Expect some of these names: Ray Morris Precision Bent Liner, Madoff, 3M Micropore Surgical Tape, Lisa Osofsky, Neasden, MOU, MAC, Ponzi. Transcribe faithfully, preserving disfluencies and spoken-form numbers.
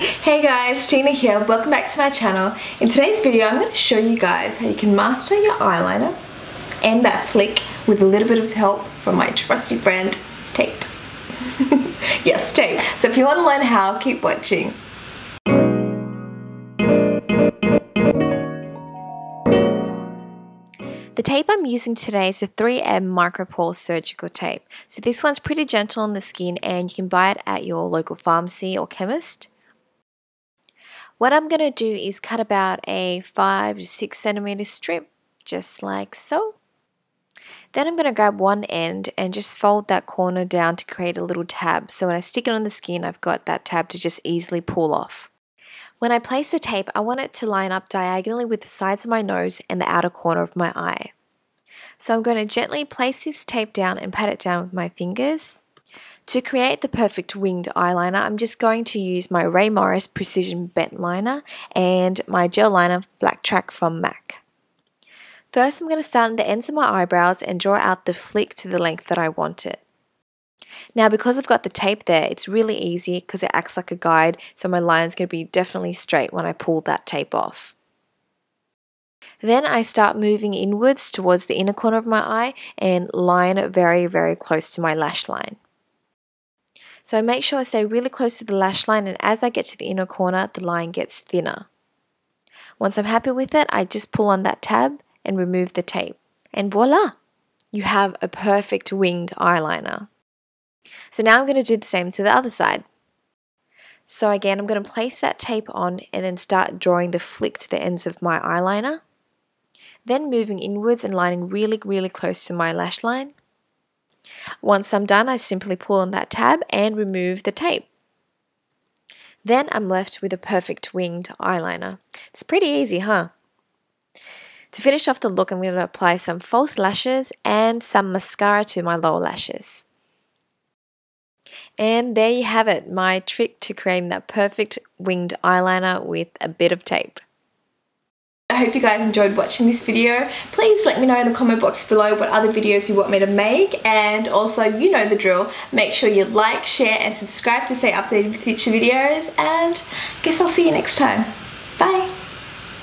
Hey guys, Gina here, welcome back to my channel. In today's video I'm going to show you guys how you can master your eyeliner and that flick with a little bit of help from my trusty brand tape. Yes, tape. So if you want to learn how, keep watching. The tape I'm using today is the three M Micropore Surgical Tape. So this one's pretty gentle on the skin and you can buy it at your local pharmacy or chemist. What I'm going to do is cut about a five to six centimeter strip, just like so. Then I'm going to grab one end and just fold that corner down to create a little tab. So when I stick it on the skin, I've got that tab to just easily pull off. When I place the tape, I want it to line up diagonally with the sides of my nose and the outer corner of my eye. So I'm going to gently place this tape down and pat it down with my fingers. To create the perfect winged eyeliner, I'm just going to use my Ray Morris Precision Bent Liner and my gel liner Black Track from MAC. First, I'm going to start at the ends of my eyebrows and draw out the flick to the length that I want it. Now because I've got the tape there, it's really easy because it acts like a guide, so my line's going to be definitely straight when I pull that tape off. Then I start moving inwards towards the inner corner of my eye and line it very, very close to my lash line. So I make sure I stay really close to the lash line, and as I get to the inner corner, the line gets thinner. Once I'm happy with it, I just pull on that tab and remove the tape. And voila! You have a perfect winged eyeliner. So now I'm going to do the same to the other side. So again, I'm going to place that tape on and then start drawing the flick to the ends of my eyeliner. Then moving inwards and lining really, really close to my lash line. Once I'm done, I simply pull on that tab and remove the tape. Then I'm left with a perfect winged eyeliner. It's pretty easy, huh? To finish off the look, I'm going to apply some false lashes and some mascara to my lower lashes. And there you have it, my trick to creating that perfect winged eyeliner with a bit of tape. I hope you guys enjoyed watching this video. Please let me know in the comment box below what other videos you want me to make, and also, you know the drill, make sure you like, share and subscribe to stay updated with future videos, and I guess I'll see you next time.